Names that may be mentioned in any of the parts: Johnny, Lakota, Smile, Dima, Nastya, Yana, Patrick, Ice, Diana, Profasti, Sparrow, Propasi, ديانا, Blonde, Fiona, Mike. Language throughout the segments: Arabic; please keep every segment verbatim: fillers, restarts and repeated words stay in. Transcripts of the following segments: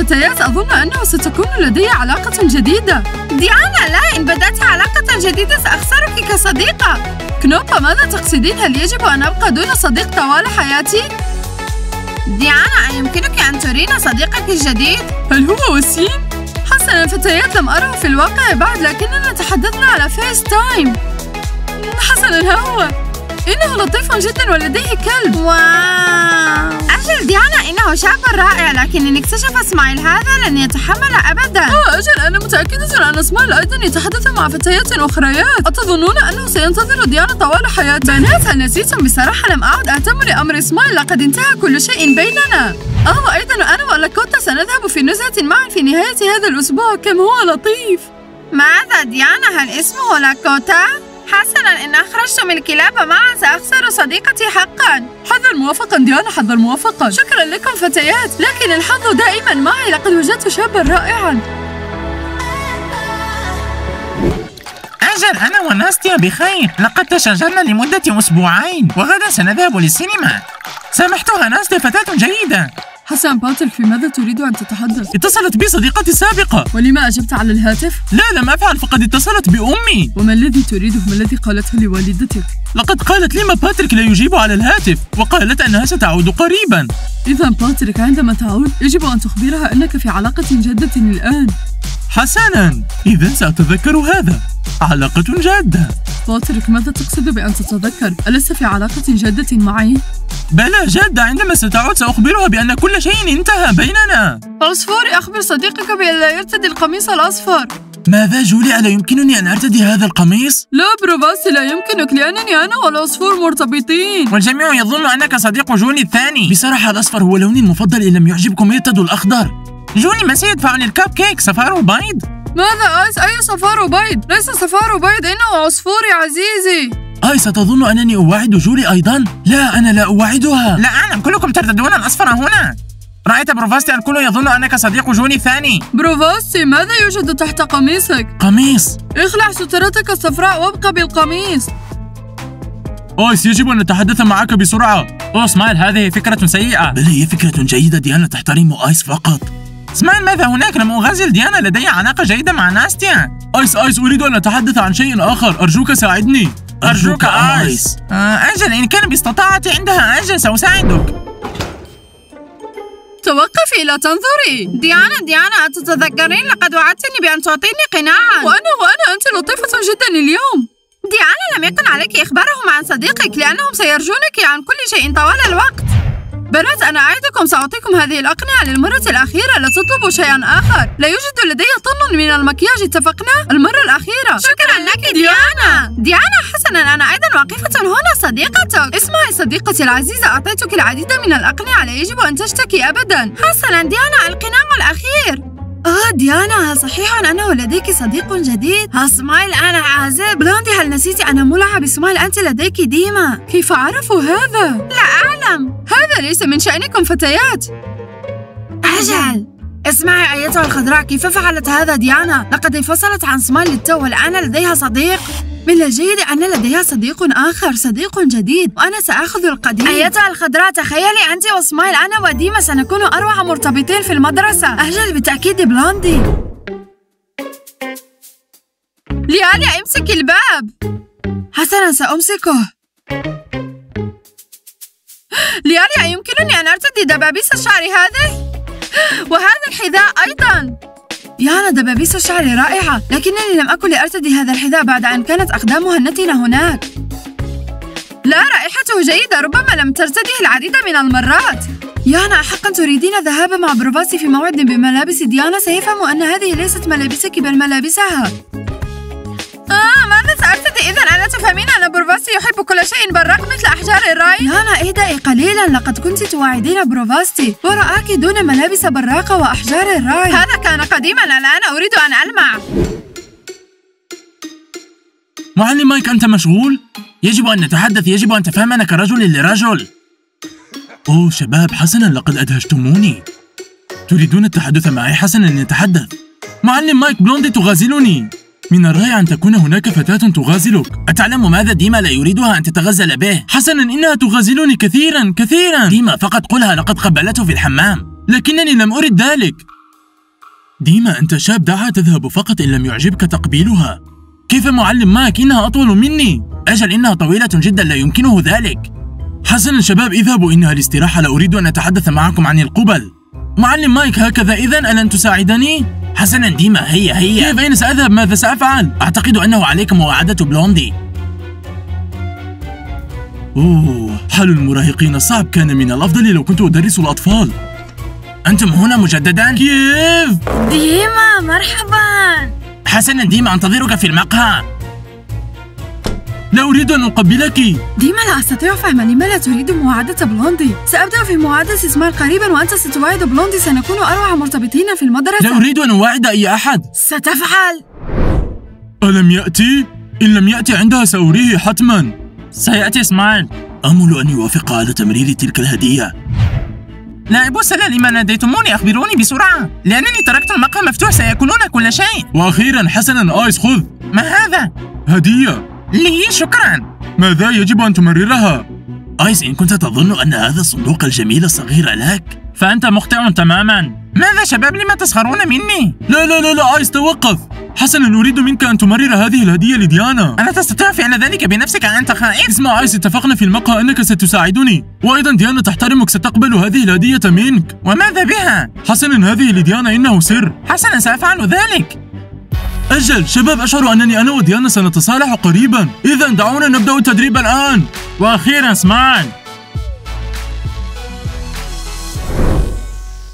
الفتيات أظن أنه ستكون لدي علاقة جديدة. ديانا لا، إن بدأت علاقة جديدة سأخسرك كصديقة. كنوبا ماذا تقصدين؟ هل يجب أن أبقى دون صديق طوال حياتي؟ ديانا أيمكنك أن ترين صديقك الجديد؟ هل هو وسيم؟ حسنا الفتيات لم أره في الواقع بعد لكننا تحدثنا على فيس تايم. حسنا ها هو، إنه لطيف جدا ولديه كلب. واو أجل ديانا، إنه شاب رائع، لكن إن اكتشف سمايل هذا لن يتحمل أبدا. آه أجل، أنا متأكدة أن سمايل أيضا يتحدث مع فتيات أخريات. أتظنون أنه سينتظر ديانا طوال حياته؟ بنات هل نسيتم؟ بصراحة لم أعد أهتم لأمر سمايل، لقد انتهى كل شيء بيننا. آه وأيضا أنا ولاكوتا سنذهب في نزهة معا في نهاية هذا الأسبوع. كم هو لطيف. ماذا ديانا، هل اسمه لاكوتا؟ حسناً، إن أخرجتم الكلاب معاً سأخسر صديقتي حقاً. حظاً موافقاً ديانا، حظاً موافقاً. شكراً لكم فتيات، لكن الحظ دائماً معي، لقد وجدت شاباً رائعاً. أجل، أنا وناستيا بخير، لقد تشاجرنا لمدة أسبوعين، وغداً سنذهب للسينما. سامحتها ناستيا، فتاة جيدة. حسن باتريك، في ماذا تريد أن تتحدث؟ اتصلت بي صديقتي السابقة. ولما أجبت على الهاتف؟ لا لم أفعل، فقد اتصلت بأمي. وما الذي تريده؟ ما الذي قالته لوالدتك؟ لقد قالت لما باتريك لا يجيب على الهاتف، وقالت أنها ستعود قريبا. إذا باتريك عندما تعود يجب أن تخبرها أنك في علاقة جادة الآن. حسنا، إذا سأتذكر هذا. علاقة جادة. باتريك ماذا تقصد بأن تتذكر؟ ألست في علاقة جادة معي؟ بلى جادة، عندما ستعود سأخبرها بأن كل شيء انتهى بيننا. عصفوري، أخبر صديقك بأن لا يرتدي القميص الأصفر. ماذا جولي، ألا يمكنني أن أرتدي هذا القميص؟ لا بروباسي، لا يمكنك، لأنني أنا والعصفور مرتبطين. والجميع يظن أنك صديق جوني الثاني. بصراحة الأصفر هو لوني المفضل، إن لم يعجبكم ارتدوا الأخضر. جوني ما سيدفع للكاب كيك؟ صفار بيض؟ ماذا آيس؟ أي صفار بيض؟ ليس صفار بيض، إنه عصفوري عزيزي. آيس تظن أنني أواعد جولي أيضا؟ لا، أنا لا أواعدها. لا أعلم، كلكم ترتدون الأصفر هنا. رأيت بروفاستي، الكل يظن أنك صديق جوني ثاني. بروفاستي، ماذا يوجد تحت قميصك؟ قميص. اخلع سترتك الصفراء وابقى بالقميص. آيس، يجب أن نتحدث معك بسرعة. أوه سمايل، هذه فكرة سيئة. بل هي فكرة جيدة، ديانا تحترم آيس فقط. سمايل ماذا هناك؟ لم أغازل ديانا، لدي علاقة جيدة مع ناستيا. آيس آيس، أريد أن أتحدث عن شيء آخر، أرجوك ساعدني. أرجوك آيس. آه أجل، إن كان باستطاعتي عندها، أجل سأساعدك. توقفي، لا تنظري. ديانا ديانا، أتتذكرين لقد وعدتني بأن تعطيني قناعا؟ وأنا وأنا أنت لطيفة جدا اليوم. ديانا لم يكن عليك إخبارهم عن صديقك، لأنهم سيرجونك عن كل شيء طوال الوقت. بنات أنا أعدكم سأعطيكم هذه الأقنعة للمرة الأخيرة، لا تطلبوا شيئا آخر. لا يوجد لدي طن من المكياج، اتفقنا؟ المرة الأخيرة. شكرا لك ديانا. ديانا حسنا، أنا أيضا واقفة هنا صديقتك. اسمعي صديقتي العزيزة، أعطيتك العديد من الأقنعة، لا يجب أن تشتكي أبدا. حسنا ديانا، القناع الأخير. آه ديانا، هل صحيح أنه لديك صديق جديد؟ ها سمايل، أنا عازب. بلوندي، هل نسيت أن ملعب بسمايل أنت لديك ديما؟ كيف عرفوا هذا؟ لا أعلم، هذا ليس من شأنكم فتيات. أجل اسمعي أيتها الخضراء، كيف فعلت هذا ديانا؟ لقد انفصلت عن سمايل للتو، والآن لديها صديق. من الجيد أن لديها صديق آخر، صديق جديد، وأنا سأخذ القديم. أيتها الخضراء، تخيلي أنت وسمايل، أنا وديما سنكون أروع مرتبطين في المدرسة. أجل بالتأكيد بلوندي. ليالي امسك الباب. حسنا سأمسكه. ليالي أيمكنني أن أرتدي دبابيس شعري هذه؟ وهذا الحذاء أيضا. يانا، دبابيس الشعر رائعة، لكنني لم أكن لأرتدي هذا الحذاء بعد أن كانت أقدامها النتنة هناك. لا، رائحته جيدة، ربما لم ترتديه العديد من المرات. يانا، حقا تريدين الذهاب مع بروفاسي في موعد بملابس ديانا؟ سيفهم أن هذه ليست ملابسك بل ملابسها. آه ماذا سأرتدي إذا؟ ألا تفهمين أن بروفاسي يحب كل شيء بالرغم مثل أحجار الري؟ يانا اهدئي قليلا، لقد كنت توعدين بروفاسي ورآك دون ملابس براقة وأحجار الري. هذا كان قديما، الآن أريد أن ألمع. معلم مايك، أنت مشغول؟ يجب أن نتحدث، يجب أن تفهمنا كرجل لرجل. أوه شباب، حسنا لقد أدهشتموني. تريدون التحدث معي؟ حسنا نتحدث. معلم مايك، بلوندي تغازلني. من الرائع أن تكون هناك فتاة تغازلك. أتعلم ماذا ديما لا يريدها أن تتغزل به؟ حسنا إنها تغازلني كثيرا كثيرا. ديما فقط قلها، لقد قبلته في الحمام. لكنني لم أرد ذلك. ديما أنت شاب دعها تذهب فقط إن لم يعجبك تقبيلها. كيف معلم ماك؟ إنها أطول مني. أجل إنها طويلة جدا لا يمكنه ذلك. حسنا شباب اذهبوا إنها الاستراحة، لا أريد أن أتحدث معكم عن القبل. معلم مايك هكذا إذن، ألن تساعدني؟ حسنا ديما هيا هيا. كيف أين سأذهب؟ ماذا سأفعل؟ أعتقد أنه عليك مواعدة بلوندي. أوه، حال المراهقين صعب. كان من الأفضل لو كنت أدرس الأطفال. أنتم هنا مجددا؟ كيف؟ ديما مرحبا. حسنا ديما أنتظرك في المقهى. لا أريد أن أقبلك. ديما لا أستطيع فهم لماذا تريد مواعدة بلوندي. سأبدأ في مواعدة إسمايل قريبا وأنت ستواعد بلوندي. سنكون أروع مرتبطين في المدرسة. لا أريد أن أواعد أي أحد. ستفعل. ألم يأتي؟ إن لم يأتي عندها سأريه حتما. سيأتي إسمايل. أمل أن يوافق على تمرير تلك الهدية. لا أبوسنا، لما ناديتموني؟ أخبروني بسرعة لأنني تركت المقهى مفتوح. سيأكلون كل شيء. وأخيرا حسنا آيس خذ. ما هذا؟ هدية لي. شكرا. ماذا يجب أن تمررها؟ آيس إن كنت تظن أن هذا الصندوق الجميل الصغير لك فأنت مخطئ تماما. ماذا شباب لما تسخرون مني؟ لا لا لا لا آيس توقف. حسنا نريد منك أن تمرر هذه الهدية لديانا. ألا تستطيع فعل ذلك بنفسك؟ أنت خائف. اسمع آيس اتفقنا في المقهى أنك ستساعدني وأيضا ديانا تحترمك. ستقبل هذه الهدية منك. وماذا بها؟ حسنا هذه لديانا إنه سر. حسنا سأفعل ذلك. أجل شباب أشعر أنني أنا وديانا سنتصالح قريبا. إذا دعونا نبدأ التدريب الآن. وأخيرا سمايل.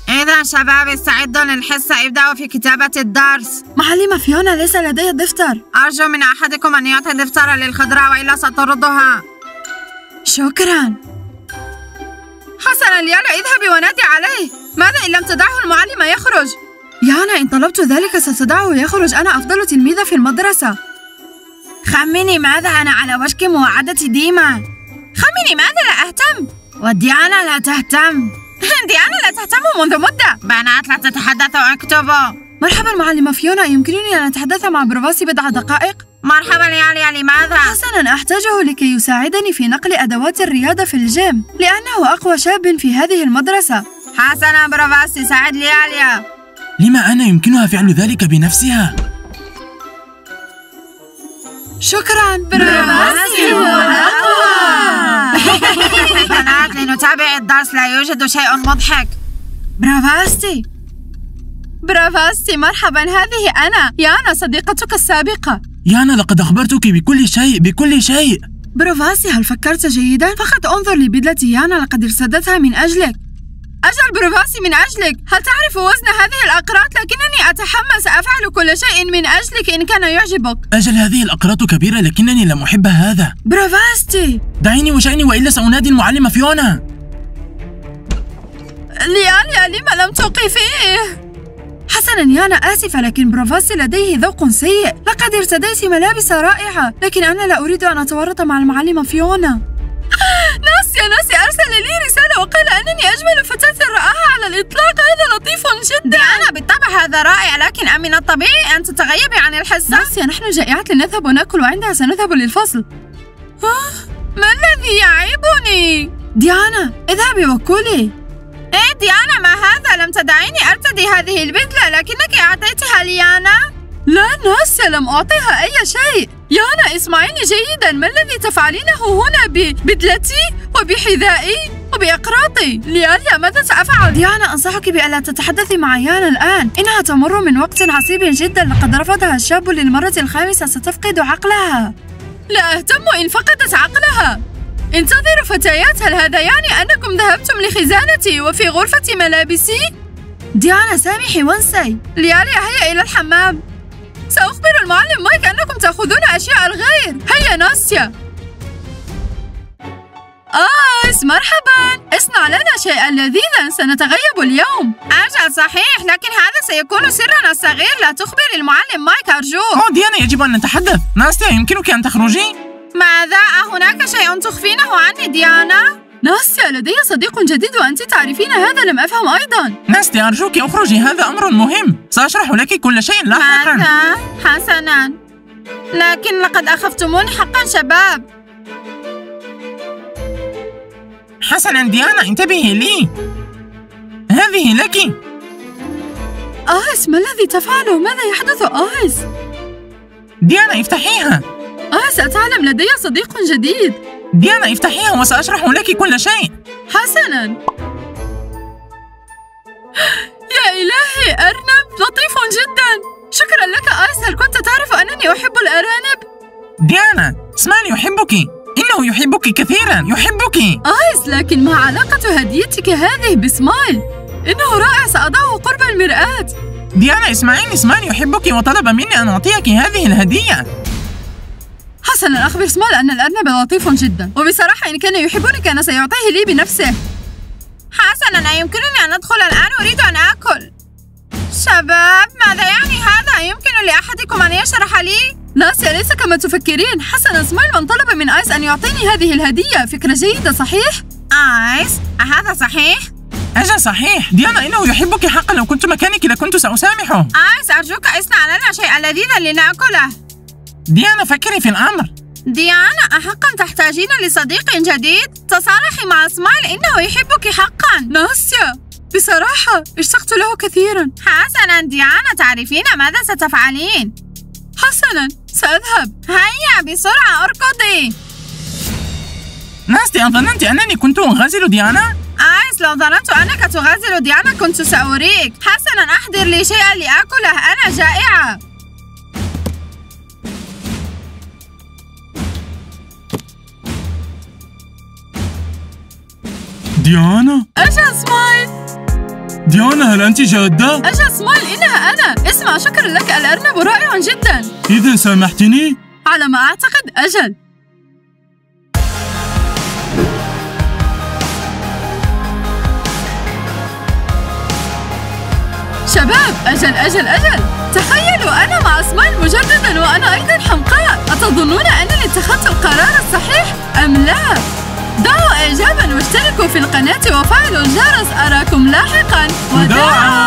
إذا شباب استعدوا للحصة. ابدأوا في كتابة الدرس. معلمة فيونا ليس لدي دفتر. أرجو من أحدكم أن يعطي دفترا للخضراء وإلا سطردها. شكرا. حسنا ليانا اذهبي ونادي عليه. ماذا إن لم تدعه المعلمة يخرج؟ يانا إن طلبت ذلك ستدعه يخرج. أنا أفضل تلميذة في المدرسة. خمني ماذا أنا على وشك مواعدة ديما. خمني ماذا لا أهتم. وديانا لا تهتم. ديانا لا تهتم منذ مدة. بنات لا تتحدثوا اكتبوا. مرحبا معلمة فيونا، يمكنني أن أتحدث مع بروفاسي بضع دقائق؟ مرحبا يا لماذا؟ حسنا أحتاجه لكي يساعدني في نقل أدوات الرياضة في الجيم لأنه أقوى شاب في هذه المدرسة. حسنا بروفاسي ساعد لياليا. لما أنا يمكنها فعل ذلك بنفسها. شكرا بروفاسي هو الأقوى. بنات لنتابع الدرس، لا يوجد شيء مضحك. بروفاستي بروفاستي مرحبا، هذه أنا يانا صديقتك السابقة. يانا لقد أخبرتك بكل شيء بكل شيء. بروفاستي هل فكرت جيدا؟ فقط انظر لبدلة يانا لقد ارتدتها من أجلك. أجل بروفاستي من أجلك. هل تعرف وزن هذه الأقراط؟ لكنني أتحمس. أفعل كل شيء من أجلك إن كان يعجبك. أجل هذه الأقراط كبيرة لكنني لم أحب هذا. بروفاستي دعيني وشأني وإلا سأنادي المعلمة فيونا. لياليا لما لم توقفيه؟ حسنا يانا آسفة لكن بروفاستي لديه ذوق سيء. لقد ارتديت ملابس رائعة لكن أنا لا أريد أن أتورط مع المعلمة فيونا. ناستيا ناستيا أرسل لي رسالة وقال أنني أجمل فتاة رآها على الإطلاق. هذا لطيف جدا. ديانا بالطبع هذا رائع لكن أمن الطبيعي أن تتغيبي عن الحصة. ناستيا نحن جائعات لنذهب ونأكل وعندها سنذهب للفصل. ما الذي يعيبني؟ ديانا اذهبي وكلي. إيه ديانا ما هذا؟ لم تدعيني أرتدي هذه البدلة لكنك أعطيتها ليانا. لا ناستيا لم أعطيها أي شيء. يانا اسمعيني جيدا، ما الذي تفعلينه هنا ببدلتي وبحذائي وبأقراطي؟ لياليا ماذا سأفعل؟ ديانا أنصحك بألا تتحدثي مع يانا الآن، إنها تمر من وقت عصيب جدا. لقد رفضها الشاب للمرة الخامسة. ستفقد عقلها. لا أهتم إن فقدت عقلها. انتظروا فتيات، هل هذا يعني أنكم ذهبتم لخزانتي وفي غرفة ملابسي؟ ديانا سامحي وانسي. لياليا هيا إلى الحمام. سأخبر المعلم مايك أنكم تأخذون أشياء الغير. هيا ناستيا. آيس مرحبا، اصنع لنا شيئا لذيذا، سنتغيب اليوم. أجل صحيح لكن هذا سيكون سرنا الصغير. لا تخبر المعلم مايك أرجوك. أوه ديانا يجب أن نتحدث. ناستيا يمكنك أن تخرجي. ماذا؟ أهناك شيء تخفينه عني ديانا؟ ناستيا لدي صديق جديد وأنت تعرفين هذا. لم أفهم أيضا. ناستيا أرجوك اخرجي، هذا أمر مهم. سأشرح لك كل شيء لاحقا. ماذا؟ حسنا لكن لقد أخفتموني حقا شباب. حسنا ديانا انتبهي لي، هذه لك. آيس، ما الذي تفعله؟ ماذا يحدث آيس؟ ديانا افتحيها. آيس، أتعلم لدي صديق جديد. ديانا افتحيها وسأشرح لك كل شيء. حسناً. يا إلهي، أرنب لطيف جداً. شكراً لك آيس. هل كنت تعرف أنني أحب الأرانب؟ ديانا، سمايل يحبك. إنه يحبك كثيراً، يحبك. آيس، لكن ما علاقة هديتك هذه بسمايل؟ إنه رائع، سأضعه قرب المرآة. ديانا، اسمعيني، سمايل يحبك وطلب مني أن أعطيك هذه الهدية. حسناً، أخبر سمايل أن الأرنب لطيف جداً، وبصراحة إن كان يحبني كان سيعطيه لي بنفسه. حسناً، أيمكنني أن أدخل الآن؟ أريد أن آكل. شباب، ماذا يعني هذا؟ يمكن لأحدكم أن يشرح لي؟ ناستيا، ليس كما تفكرين. حسناً، سمايل من طلب من آيس أن يعطيني هذه الهدية. فكرة جيدة، صحيح؟ آيس، أهذا صحيح؟ أجل صحيح. ديانا، إنه يحبك حقاً. لو كنت مكانك لكنت سأسامحه. آيس، أرجوك اصنع لنا شيئاً لذيذاً لنأكله. ديانا، فكري في الأمر. ديانا، أحقاً تحتاجين لصديق جديد؟ تصالحي مع سمايل، إنه يحبك حقاً. ناستيا، بصراحة اشتقت له كثيراً. حسناً ديانا، تعرفين ماذا ستفعلين؟ حسناً، سأذهب. هيا بسرعة، اركضي. ناستيا، ظننت أنني كنت أغازل ديانا؟ آيس، لو ظننت أنك تغازل ديانا كنت سأريك. حسناً، أحضر لي شيئاً لآكله، أنا جائعة. ديانا؟ أجل سمايل. ديانا، هل أنت جادة؟ أجل سمايل، إنها أنا. اسمع، شكراً لك، الأرنب رائع جداً. إذا سامحتني؟ على ما أعتقد، أجل. شباب، أجل أجل أجل، تخيلوا أنا مع سمايل مجدداً وأنا أيضاً حمقاء. أتظنون أنني اتخذت القرار الصحيح أم لا؟ دعوا إعجاباً واشتركوا في القناة وفعلوا الجرس. أراكم لاحقاً، وداعاً.